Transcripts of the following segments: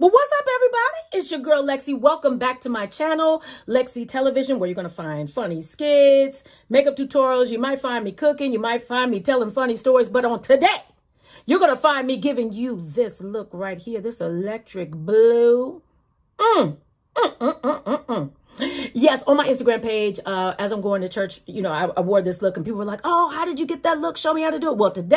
Well, what's up, everybody? It's your girl, Lexi. Welcome back to my channel, Lexi Television, where you're going to find funny skits, makeup tutorials. You might find me cooking. You might find me telling funny stories. But on today, you're going to find me giving you this look right here, this electric blue. Yes, on my Instagram page, as I'm going to church, you know, I wore this look and people were like, oh, how did you get that look? Show me how to do it. Well, today,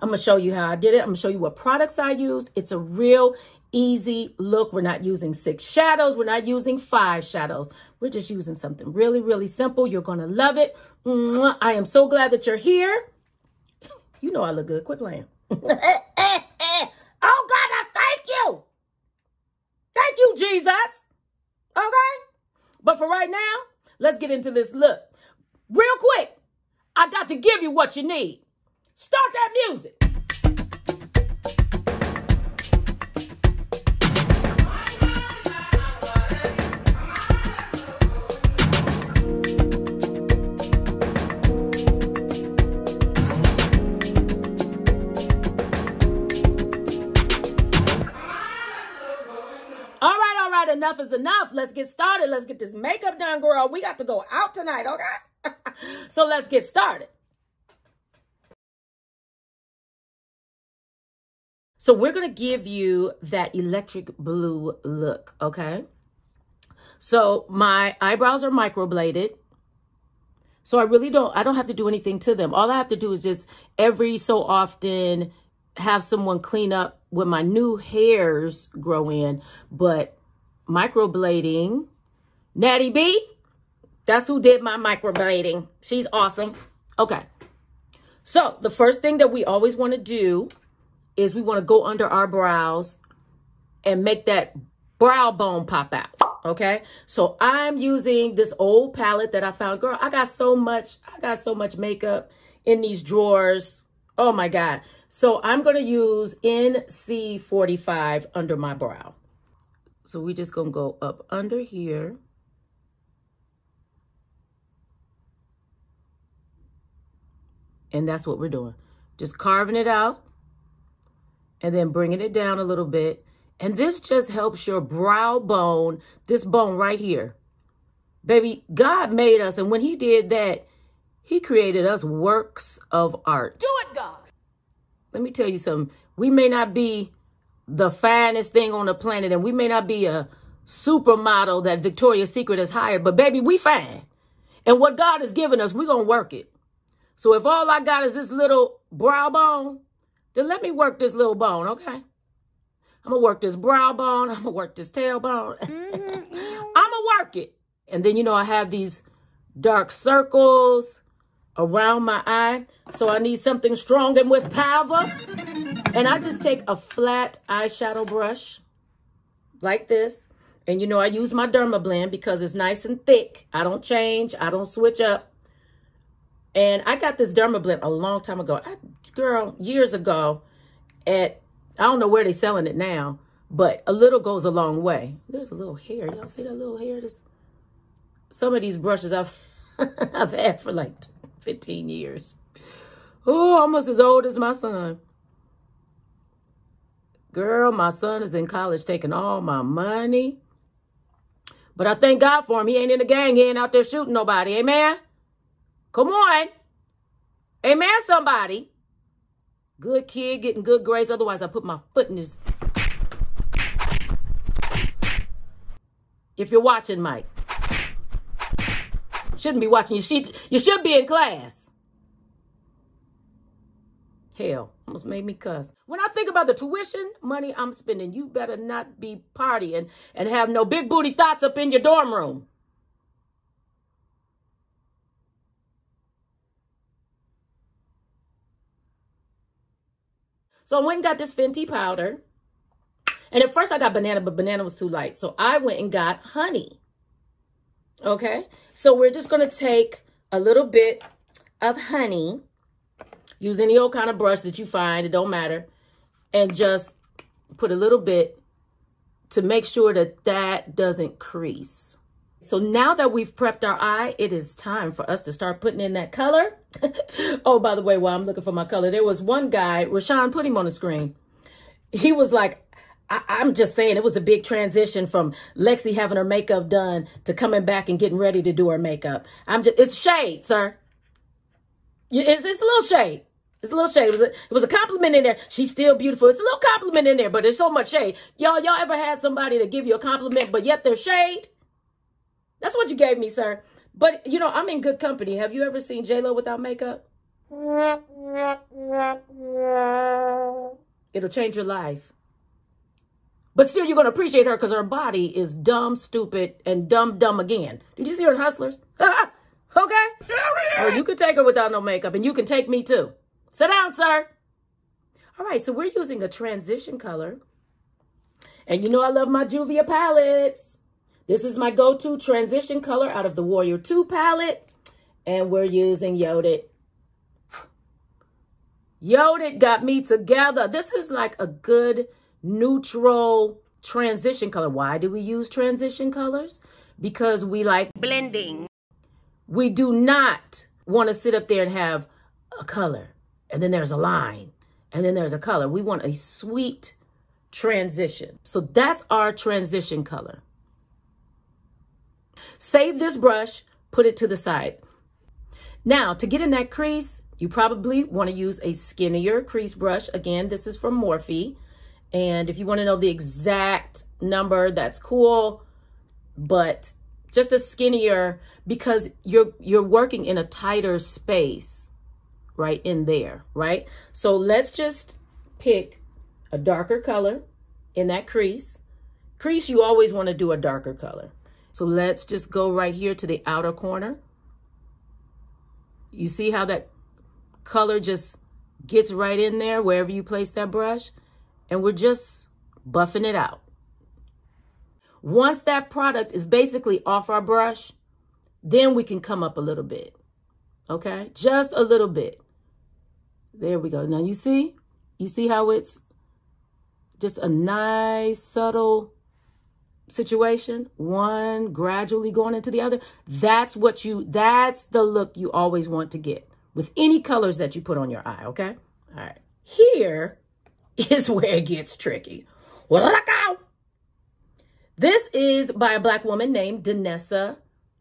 I'm going to show you how I did it. I'm going to show you what products I used. It's a real easy look. We're not using 6 shadows. We're not using 5 shadows. We're just using something really, really simple. You're going to love it. I am so glad that you're here. You know I look good. Quit playing. Oh, God, I thank you. Thank you, Jesus. Okay? But for right now, let's get into this look. Real quick, I got to give you what you need. Start that music. Enough is enough. Let's get started. Let's get this makeup done, girl. We got to go out tonight, okay? So let's get started. So we're going to give you that electric blue look, okay? So my eyebrows are microbladed. So I don't have to do anything to them. All I have to do is just every so often have someone clean up when my new hairs grow in, but microblading Natty B, that's who did my microblading. She's awesome. Okay, so the first thing that we always want to do is we want to go under our brows and make that brow bone pop out, okay? So I'm using this old palette that I found. Girl, I got so much makeup in these drawers, oh my God. So I'm going to use NC45 under my brow. So we're just going to go up under here. And that's what we're doing. Just carving it out and then bringing it down a little bit. And this just helps your brow bone, this bone right here. Baby, God made us. And when he did that, he created us works of art. Do it, God. Let me tell you something. We may not be the finest thing on the planet, and we may not be a supermodel that Victoria's Secret has hired, but baby, we fine. And what God has given us, we're going to work it. So if all I got is this little brow bone, then let me work this little bone, okay? I'm going to work this brow bone. I'm going to work this tailbone. I'm going to work it. And then, you know, I have these dark circles around my eye, so I need something strong and with power. And I just take a flat eyeshadow brush like this. And, you know, I use my Dermablend because it's nice and thick. I don't change. I don't switch up. And I got this Dermablend a long time ago. Years ago at, I don't know where they're selling it now, but a little goes a long way. There's a little hair. Y'all see that little hair? There's some of these brushes I've had for like 15 years. Oh, almost as old as my son. Girl, my son is in college taking all my money. But I thank God for him. He ain't in the gang. He ain't out there shooting nobody. Amen? Come on. Amen, somebody. Good kid, getting good grades. Otherwise, I put my foot in his... If you're watching, Mike. Shouldn't be watching. You should be in class. Hell, almost made me cuss. When I think about the tuition money I'm spending, you better not be partying and have no big booty thoughts up in your dorm room. So I went and got this Fenty powder. And at first I got banana, but banana was too light. So I went and got honey. Okay? So we're just going to take a little bit of honey. Use any old kind of brush that you find, it don't matter. And just put a little bit to make sure that that doesn't crease. So now that we've prepped our eye, it is time for us to start putting in that color. Oh, by the way, while I'm looking for my color, there was one guy, Rashawn, put him on the screen. He was like, I'm just saying it was a big transition from Lexi having her makeup done to coming back and getting ready to do her makeup. It's shade, sir. It's a little shade. It's a little shade. It was a compliment in there. She's still beautiful. It's a little compliment in there, but there's so much shade. Y'all ever had somebody that give you a compliment, but yet they're shade? That's what you gave me, sir. But, you know, I'm in good company. Have you ever seen J-Lo without makeup? It'll change your life. But still, you're going to appreciate her because her body is dumb, stupid, and dumb again. Did you see her in Hustlers? Okay? Or you could take her without no makeup, and you can take me too. Sit down, sir. All right, so we're using a transition color. And you know I love my Juvia palettes. This is my go-to transition color out of the Warrior II palette. And we're using Yodit. Yodit got me together. This is like a good neutral transition color. Why do we use transition colors? Because we like blending. We do not want to sit up there and have a color, and then there's a line, and then there's a color. We want a sweet transition. So that's our transition color. Save this brush, put it to the side. Now, to get in that crease, you probably want to use a skinnier crease brush. Again, this is from Morphe. And if you want to know the exact number, that's cool, but just a skinnier, because you're working in a tighter space right in there, right? So let's just pick a darker color in that crease. You always want to do a darker color. So let's just go right here to the outer corner. You see how that color just gets right in there wherever you place that brush? And we're just buffing it out. Once that product is basically off our brush, then we can come up a little bit, okay? Just a little bit. There we go. Now you see how it's just a nice subtle situation, one gradually going into the other. That's the look you always want to get with any colors that you put on your eye, okay? All right, here is where it gets tricky. This is by a Black woman named Danessa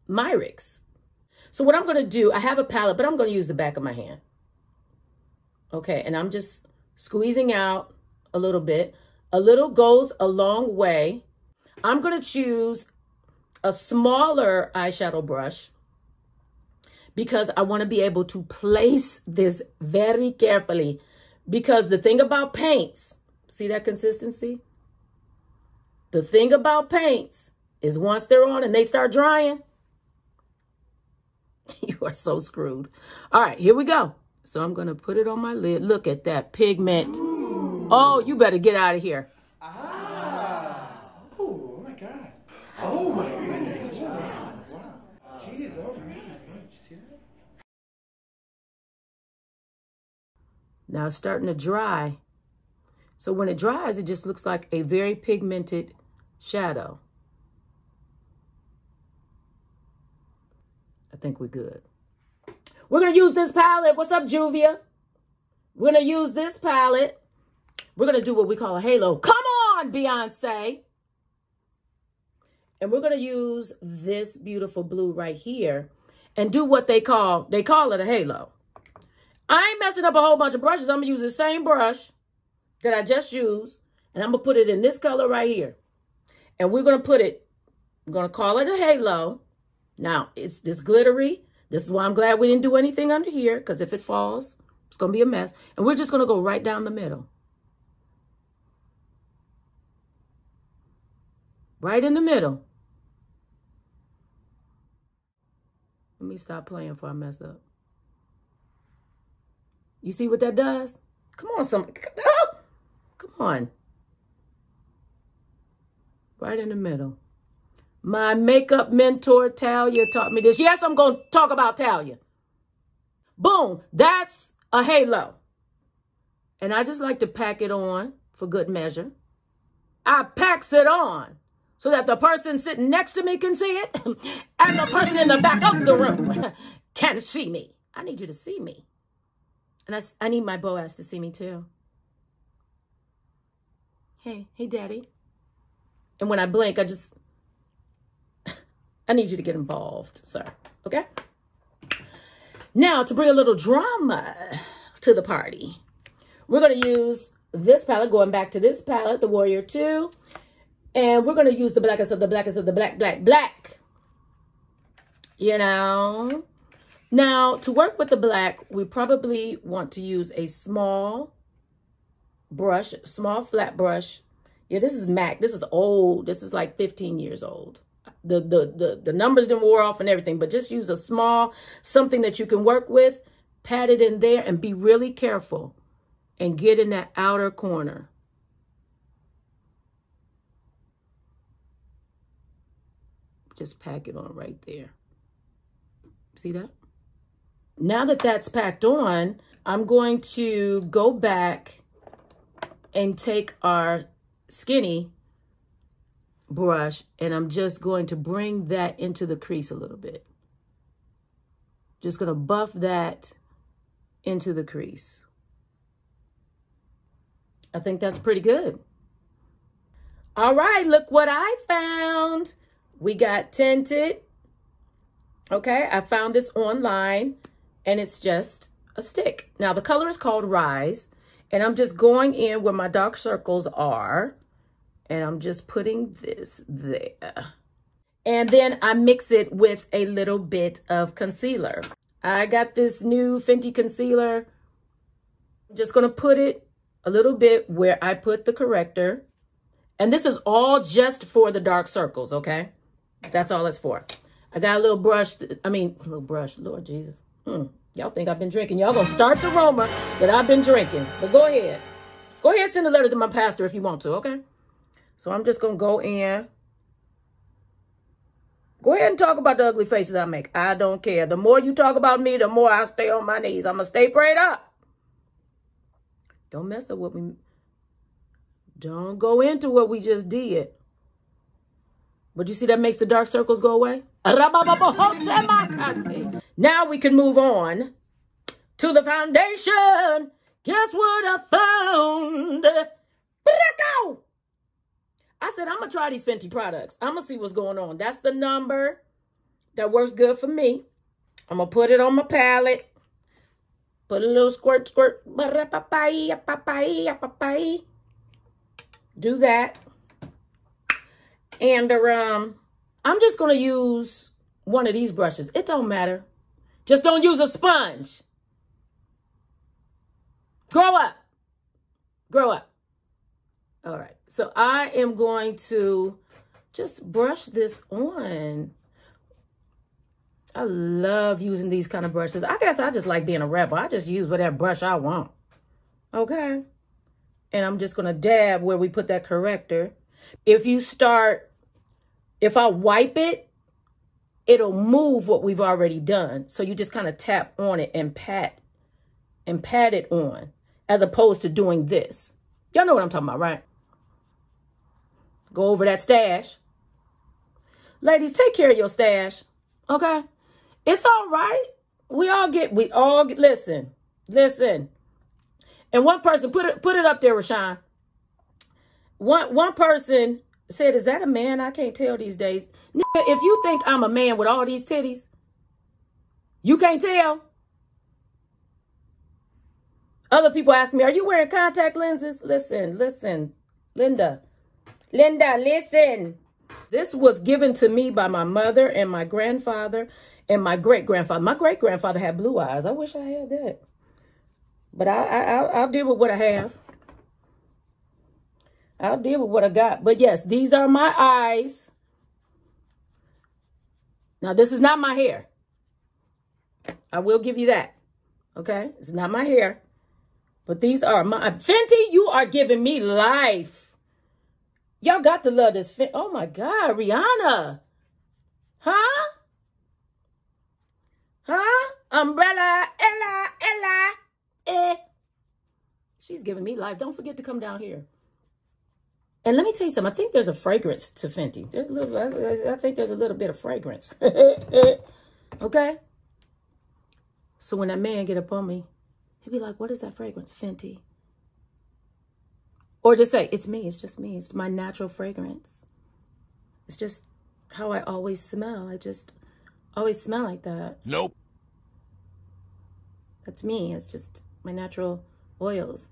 Myricks. So what I'm going to do, I have a palette, but I'm going to use the back of my hand. Okay, and I'm just squeezing out a little bit. A little goes a long way. I'm going to choose a smaller eyeshadow brush because I want to be able to place this very carefully. Because the thing about paints, see that consistency? The thing about paints is once they're on and they start drying, you are so screwed. All right, here we go. So I'm going to put it on my lid. Look at that pigment. Ooh. Oh, you better get out of here. Ah. Oh, my God. Oh, my goodness. Wow. Wow. She is over. Now it's starting to dry. So when it dries, it just looks like a very pigmented shadow. I think we're good. We're gonna use this palette. What's up, Juvia? We're gonna use this palette. We're gonna do what we call a halo. Come on, Beyonce. And we're gonna use this beautiful blue right here and do what they call it a halo. I ain't messing up a whole bunch of brushes. I'm going to use the same brush that I just used, and I'm going to put it in this color right here. And we're going to put it, I'm going to call it a halo. Now, it's this glittery. This is why I'm glad we didn't do anything under here, because if it falls, it's going to be a mess. And we're just going to go right down the middle. Right in the middle. Let me stop playing before I mess up. You see what that does? Come on, somebody. Oh, come on. Right in the middle. My makeup mentor, Talia, taught me this. Yes, I'm going to talk about Talia. Boom. That's a halo. And I just like to pack it on for good measure. I packs it on so that the person sitting next to me can see it and the person in the back of the room can see me. I need you to see me. And I need my Boaz to see me too. Hey daddy. And when I blink, I need you to get involved, sir, okay? Now, to bring a little drama to the party, we're gonna use this palette, going back to this palette, the Warrior II, and we're gonna use the blackest of the blackest of the black. You know? Now, to work with the black, we probably want to use a small brush, small flat brush. Yeah, this is MAC. This is old. This is like 15 years old. The numbers didn't wear off and everything, but just use a small, something that you can work with, pat it in there, and be really careful and get in that outer corner. Just pack it on right there. See that? Now that that's packed on, I'm going to go back and take our skinny brush, and I'm just going to bring that into the crease a little bit. Just going to buff that into the crease. I think that's pretty good. All right, look what I found. We got tinted. Okay, I found this online, and it's just a stick. Now, the color is called Rise, and I'm just going in where my dark circles are, and I'm just putting this there. And then I mix it with a little bit of concealer. I got this new Fenty concealer. I'm just gonna put it a little bit where I put the corrector. And this is all just for the dark circles, okay? That's all it's for. I got a little brush, Lord Jesus. Y'all think I've been drinking. Y'all gonna start the rumor that I've been drinking. But go ahead. Go ahead and send a letter to my pastor if you want to, okay? So I'm just going to go in. Go ahead and talk about the ugly faces I make. I don't care. The more you talk about me, the more I stay on my knees. I'm going to stay prayed up. Don't mess up what we... Don't go into what we just did. But you see that makes the dark circles go away? Now we can move on to the foundation. Guess what I found? I said, I'm going to try these Fenty products. I'm going to see what's going on. That's the number that works good for me. I'm going to put it on my palette. Put a little squirt, squirt. Do that. And I'm just going to use one of these brushes. It don't matter. Just don't use a sponge. Grow up. Grow up. All right, so I am going to just brush this on. I love using these kind of brushes. I guess I just like being a rapper. I just use whatever brush I want. Okay. And I'm just going to dab where we put that corrector. If I wipe it, it'll move what we've already done. So you just kind of tap on it and pat it on, as opposed to doing this. Y'all know what I'm talking about, right? Go over that stash. Ladies, take care of your stash, okay? It's all right. We all get, listen. And one person, put it up there, Rashawn. One person said, is that a man? I can't tell these days. Nigga, if you think I'm a man with all these titties, you can't tell. Other people ask me, are you wearing contact lenses? Listen, Linda. Linda, listen. This was given to me by my mother and my grandfather and my great-grandfather. My great-grandfather had blue eyes. I wish I had that. But I'll deal with what I have. I'll deal with what I got. But yes, these are my eyes. Now, this is not my hair. I will give you that. Okay? It's not my hair. But these are my... Fenty, you are giving me life. Y'all got to love this. Oh, my God. Rihanna. Huh? Huh? Umbrella. Ella. Eh. She's giving me life. Don't forget to come down here. And let me tell you something. I think there's a fragrance to Fenty. There's a little... I think there's a little bit of fragrance. Okay? So when that man get up on me, he'd be like, what is that fragrance? Fenty. Or just say, it's me, it's just me. It's my natural fragrance. It's just how I always smell. I just always smell like that. Nope. That's me. It's just my natural oils.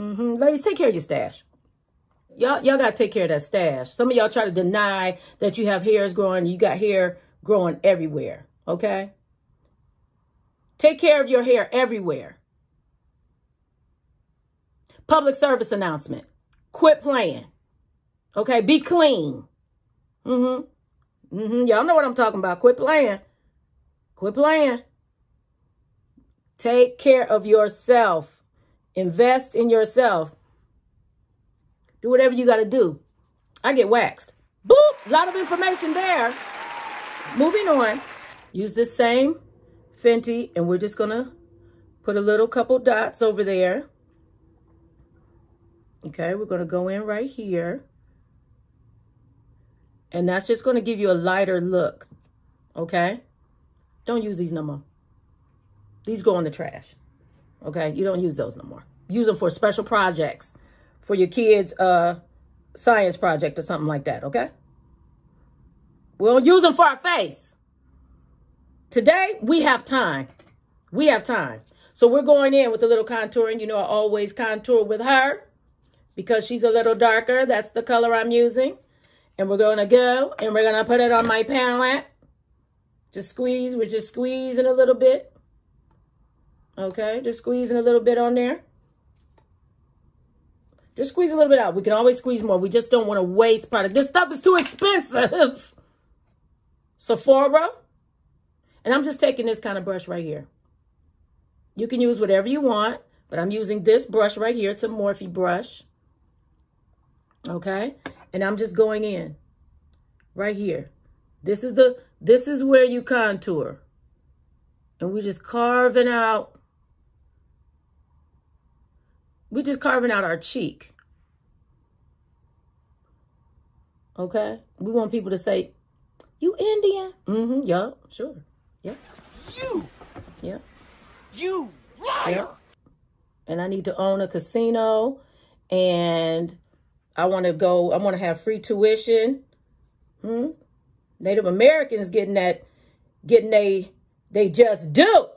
Ladies, take care of your stash. Y'all got to take care of that stash. Some of y'all try to deny that you have hairs growing. You got hair growing everywhere, okay? Take care of your hair everywhere. Public service announcement. Quit playing, okay? Be clean. Y'all know what I'm talking about. Quit playing. Quit playing. Take care of yourself. Invest in yourself. Do whatever you got to do. I get waxed. Boop! A lot of information there. Moving on. Use this same Fenty, and we're just going to put a little couple dots over there. Okay, we're going to go in right here. And that's just going to give you a lighter look. Okay? Don't use these no more. These go in the trash. Okay? You don't use those no more. Use them for special projects. For your kids' science project or something like that, okay? We don't use them for our face. Today, we have time. We have time. So we're going in with a little contouring. You know I always contour with her because she's a little darker. That's the color I'm using. And we're going to go and we're going to put it on my palette. Just squeeze. We're just squeezing a little bit. Okay, just squeezing a little bit on there. Just squeeze a little bit out. We can always squeeze more. We just don't want to waste product. This stuff is too expensive. Sephora. And I'm just taking this kind of brush right here. You can use whatever you want, but I'm using this brush right here. It's a Morphe brush. Okay? And I'm just going in right here. This is where you contour. And we're just carving out. We're just carving out our cheek. Okay? We want people to say, you Indian? Yeah, sure. Yeah. You! Yeah. You liar! Yeah. And I need to own a casino. And I want to have free tuition. Native Americans getting they just do.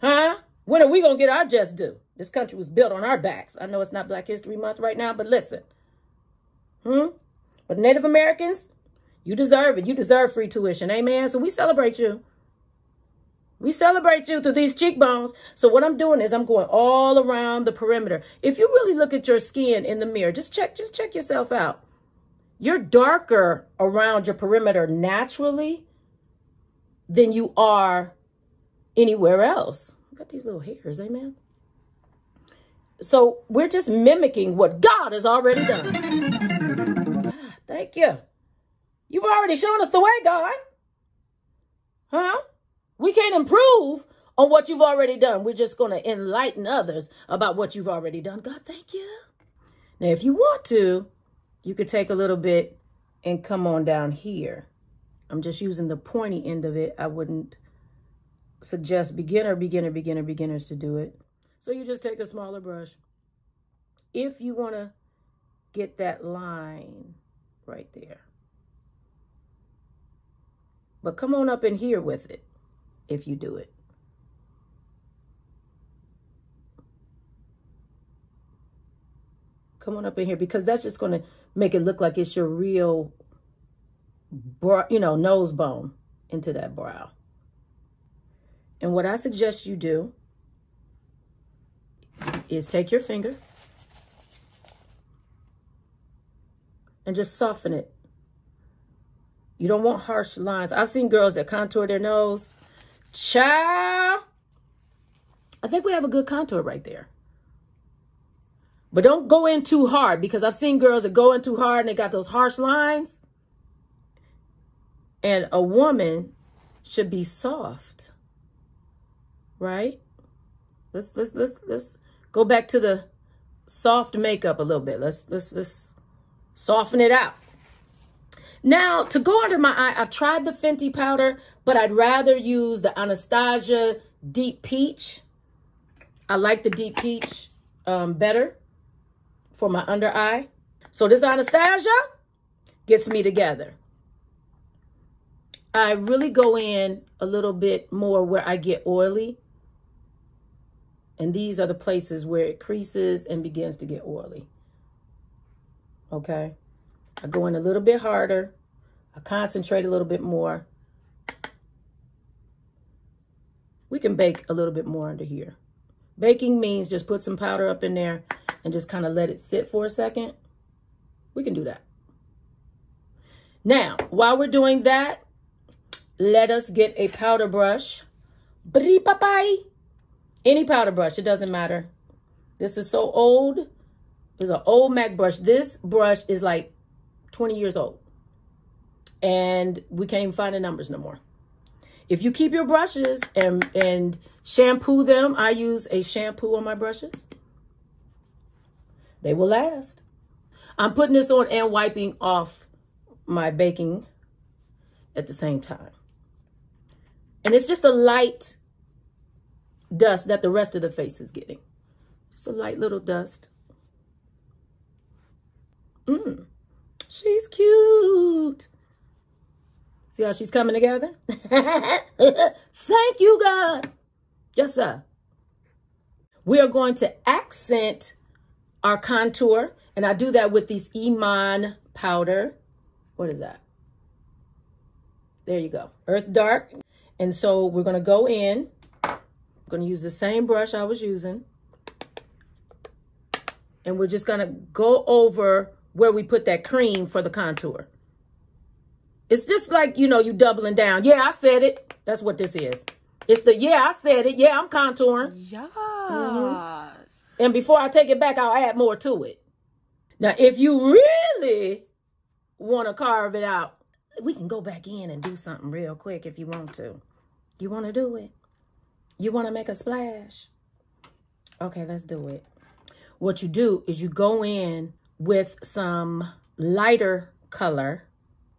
Huh? When are we going to get our just due? This country was built on our backs. I know it's not Black History Month right now, but listen. But Native Americans, you deserve it. You deserve free tuition. Amen. So we celebrate you. We celebrate you through these cheekbones. So what I'm doing is I'm going all around the perimeter. If you really look at your skin in the mirror, just check yourself out. You're darker around your perimeter naturally than you are anywhere else. Got these little hairs, amen. So we're just mimicking what God has already done. Thank you. You've already shown us the way, God. Huh? We can't improve on what you've already done. We're just going to enlighten others about what you've already done. God, thank you. Now, if you want to, you could take a little bit and come on down here. I'm just using the pointy end of it. I wouldn't suggest beginners to do it. So you just take a smaller brush. If you want to get that line right there. But come on up in here with it if you do it. Come on up in here because that's just going to make it look like it's your real nose bone into that brow. And what I suggest you do is take your finger and just soften it. You don't want harsh lines. I've seen girls that contour their nose. Child, I think we have a good contour right there. But don't go in too hard because I've seen girls that go in too hard and they got those harsh lines. And a woman should be soft, right? Let's go back to the soft makeup a little bit. Let's soften it out. Now, to go under my eye, I've tried the Fenty powder, but I'd rather use the Anastasia Deep Peach. I like the Deep Peach better for my under eye. So this Anastasia gets me together. I really go in a little bit more where I get oily. And these are the places where it creases and begins to get oily. Okay. I go in a little bit harder. I concentrate a little bit more. We can bake a little bit more under here. Baking means just put some powder up in there and just kind of let it sit for a second. We can do that. Now, while we're doing that, let us get a powder brush. Any powder brush, it doesn't matter. This is so old. It's an old MAC brush. This brush is like 20 years old. And we can't even find the numbers no more. If you keep your brushes and shampoo them, I use a shampoo on my brushes. They will last. I'm putting this on and wiping off my baking at the same time. And it's just a light dust that the rest of the face is getting. Just a light little dust. She's cute. See how she's coming together? Thank you, God. Yes, sir. We are going to accent our contour. And I do that with this Iman powder. What is that? There you go. Earth Dark. And so we're going to go in. I'm going to use the same brush I was using. And we're just going to go over where we put that cream for the contour. It's just like, you know, you doubling down. Yeah, I said it. That's what this is. It's the, yeah, I said it. Yeah, I'm contouring. Yes. Mm-hmm. And before I take it back, I'll add more to it. Now, if you really want to carve it out, we can go back in and do something real quick if you want to. You want to do it? You want to make a splash? Okay, let's do it. What you do is you go in with some lighter color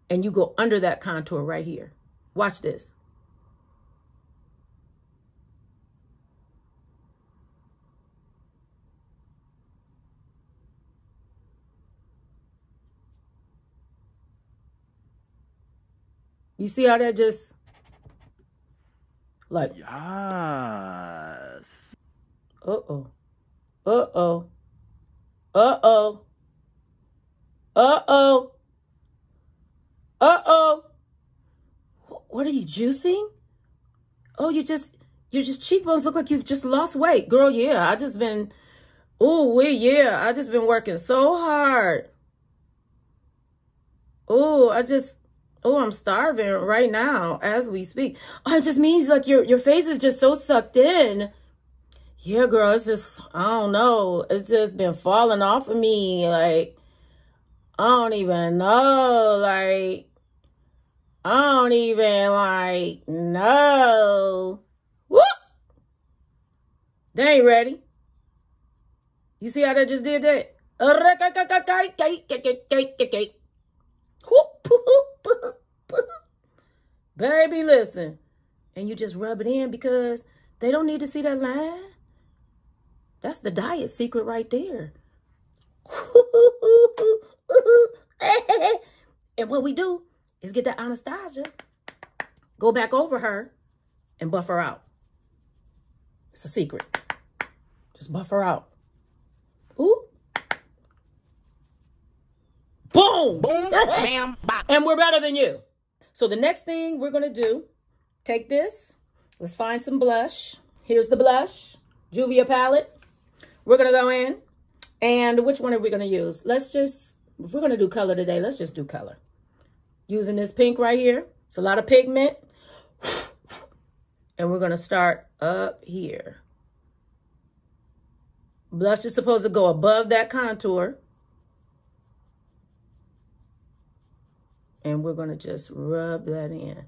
and you go under that contour right here. Watch this. You see how that just, like, yes. Uh-oh, uh-oh, uh-oh, uh-oh, uh-oh. What are you juicing? Oh, your cheekbones look like you've just lost weight. Girl, yeah, I just been working so hard. Oh, I'm starving right now as we speak. Oh, it just means like your face is just so sucked in. Yeah, girl, it's just, I don't know. It's just been falling off of me. Like, I don't even know. Like, I don't even like know. Whoop! They ain't ready. You see how they just did that? Baby, listen. And you just rub it in because they don't need to see that line. That's the diet secret right there. And what we do is get that Anastasia, go back over her, and buff her out. It's a secret. Just buff her out. Ooh. Boom. Boom. Bam. Bop. And we're better than you. So the next thing we're going to do, take this. Let's find some blush. Here's the blush. Juvia palette. We're going to go in. And which one are we going to use? Let's just, if we're going to do color today, let's just do color. Using this pink right here. It's a lot of pigment. And we're going to start up here. Blush is supposed to go above that contour. And we're going to just rub that in.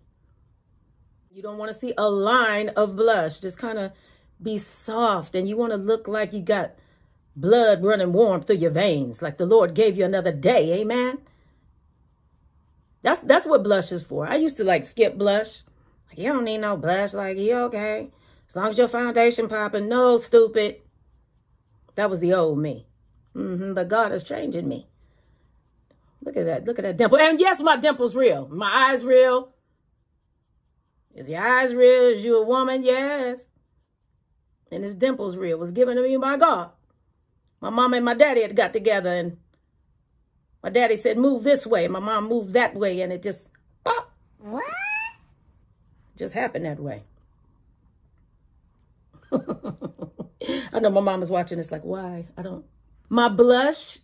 You don't want to see a line of blush. Just kind of be soft. And you want to look like you got blood running warm through your veins. Like the Lord gave you another day. Amen. That's what blush is for. I used to like skip blush. Like, you don't need no blush. Like, you okay. As long as your foundation popping, no, stupid. That was the old me. But God is changing me. Look at that. Look at that dimple. And yes, my dimple's real. My eye's real. Is your eyes real? Is you a woman? Yes. And this dimple's real. It was given to me by God. My mom and my daddy had got together, and my daddy said, move this way. My mom moved that way, and it just, pop. What? Just happened that way. I know my mom is watching this like, why? I don't. My blush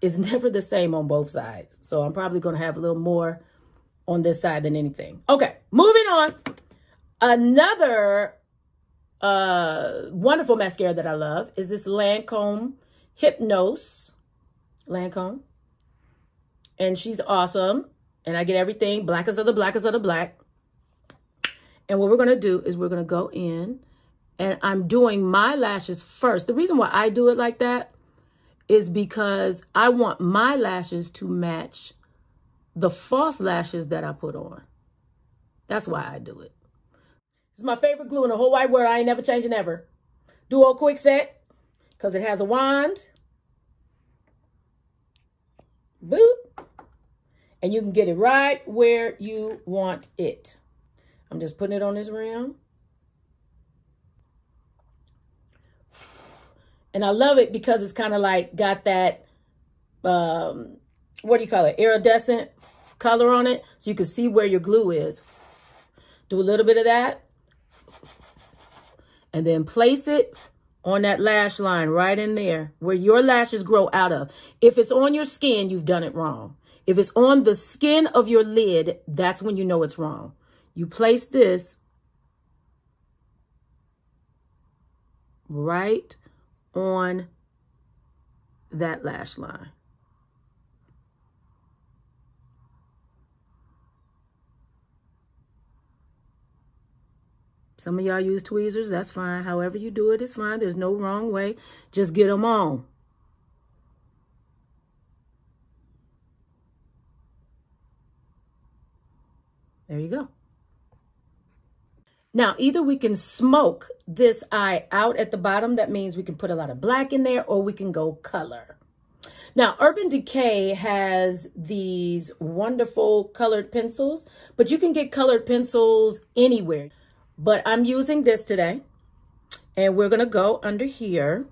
is never the same on both sides. So I'm probably going to have a little more on this side than anything. Okay, moving on. Another wonderful mascara that I love is this Lancome Hypnose. Lancome. And she's awesome. And I get everything. Blackest of the blackest of the black. And what we're going to do is we're going to go in. And I'm doing my lashes first. The reason why I do it like that is because I want my lashes to match the false lashes that I put on. That's why I do it. It's my favorite glue in the whole wide world. I ain't never changing ever. Duo Quick Set, because it has a wand. Boop. And you can get it right where you want it. I'm just putting it on this rim. And I love it because it's kind of like got that, what do you call it? Iridescent color on it. So you can see where your glue is. Do a little bit of that. And then place it on that lash line right in there where your lashes grow out of. If it's on your skin, you've done it wrong. If it's on the skin of your lid, that's when you know it's wrong. You place this right on that lash line. Some of y'all use tweezers, that's fine. However you do it is fine. There's no wrong way. Just get them on. There you go. Now, either we can smoke this eye out at the bottom. That means we can put a lot of black in there, or we can go color. Now, Urban Decay has these wonderful colored pencils, but you can get colored pencils anywhere. But I'm using this today, and we're going to go under here,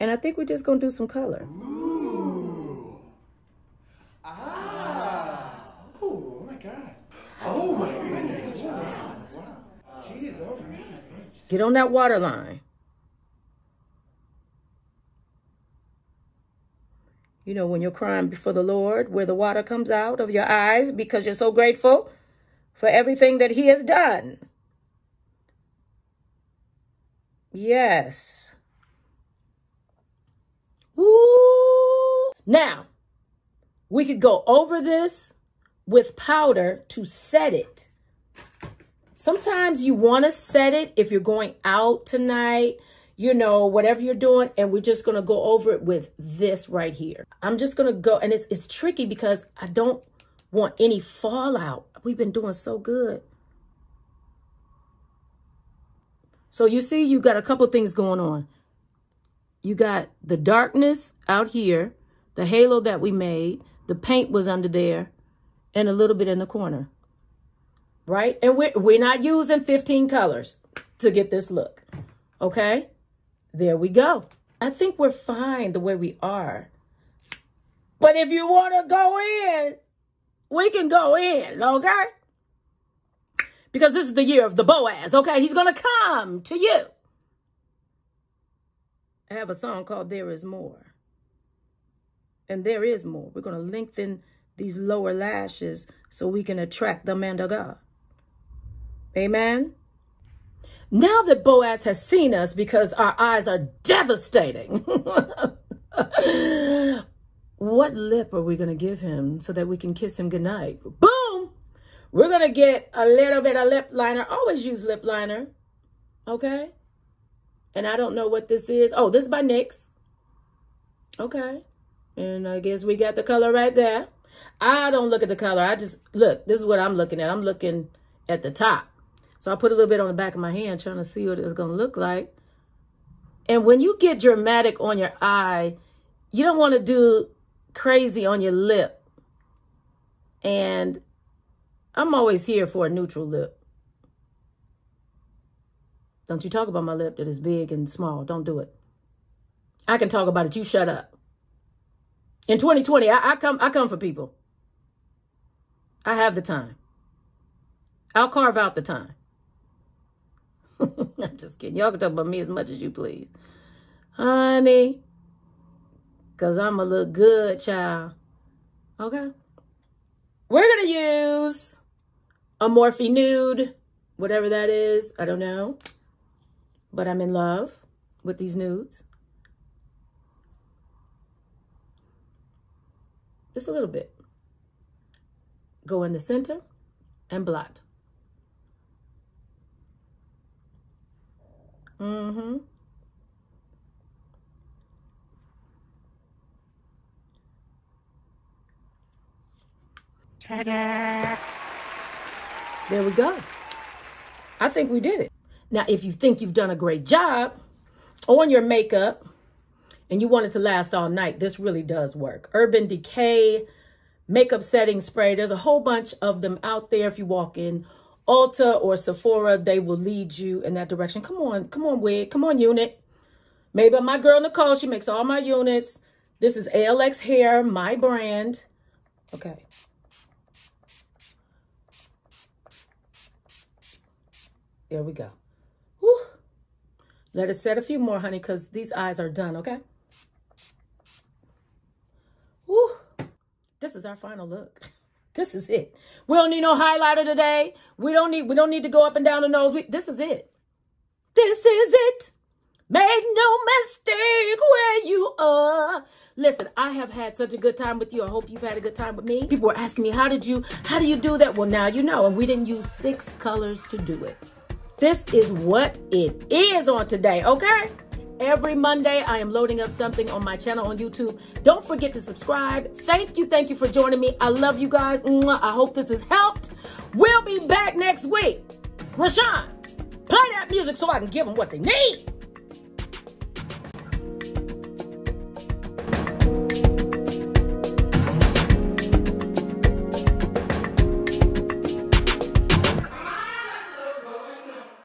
and I think we're just going to do some color. Ooh. Ah. Oh, my God. Oh, my goodness. Wow. Get on that water line. You know, when you're crying before the Lord, where the water comes out of your eyes because you're so grateful for everything that he has done. Yes. Ooh. Now, we could go over this with powder to set it. Sometimes you want to set it if you're going out tonight, you know, whatever you're doing. And we're just going to go over it with this right here. I'm just going to go. And it's tricky because I don't want any fallout. We've been doing so good. So you see, you got a couple things going on. You got the darkness out here, the halo that we made, the paint was under there, and a little bit in the corner. Right? And we're not using 15 colors to get this look. Okay? There we go. I think we're fine the way we are. But if you want to go in, we can go in, okay? Because this is the year of the Boaz, okay? He's going to come to you. I have a song called There Is More. And there is more. We're going to lengthen these lower lashes so we can attract the man of God. Amen. Now that Boaz has seen us, because our eyes are devastating, what lip are we going to give him so that we can kiss him goodnight? Boom! We're going to get a little bit of lip liner. Always use lip liner. Okay? And I don't know what this is. Oh, this is by NYX. Okay. And I guess we got the color right there. I don't look at the color. I just look. This is what I'm looking at. I'm looking at the top. So I put a little bit on the back of my hand trying to see what it's going to look like. And when you get dramatic on your eye, you don't want to do crazy on your lip. And I'm always here for a neutral lip. Don't you talk about my lip that is big and small. Don't do it. I can talk about it. You shut up. In 2020, I come for people. I have the time. I'll carve out the time. I'm just kidding. Y'all can talk about me as much as you please. Honey. Because I'm a little good child. Okay. We're going to use a Morphe Nude. Whatever that is. I don't know. But I'm in love with these nudes. Just a little bit. Go in the center and blot. Mm-hmm. Ta-da! There we go. I think we did it. Now, if you think you've done a great job on your makeup and you want it to last all night, this really does work. Urban Decay makeup setting spray. There's a whole bunch of them out there. If you walk in Ulta or Sephora, they will lead you in that direction. Come on. Come on, wig. Come on, unit. Maybe my girl, Nicole, she makes all my units. This is ALX Hair, my brand. Okay. There we go. Whew. Let it set a few more, honey, because these eyes are done, okay? Whew. This is our final look. This is it. We don't need no highlighter today. We don't need to go up and down the nose. This is it. This is it. Make no mistake where you are. Listen, I have had such a good time with you. I hope you've had a good time with me. People were asking me, how do you do that? Well, now you know, and we didn't use 6 colors to do it. This is what it is on today, okay? Every Monday, I am loading up something on my channel on YouTube. Don't forget to subscribe. Thank you for joining me. I love you guys. I hope this has helped. We'll be back next week. Rashawn, play that music so I can give them what they need.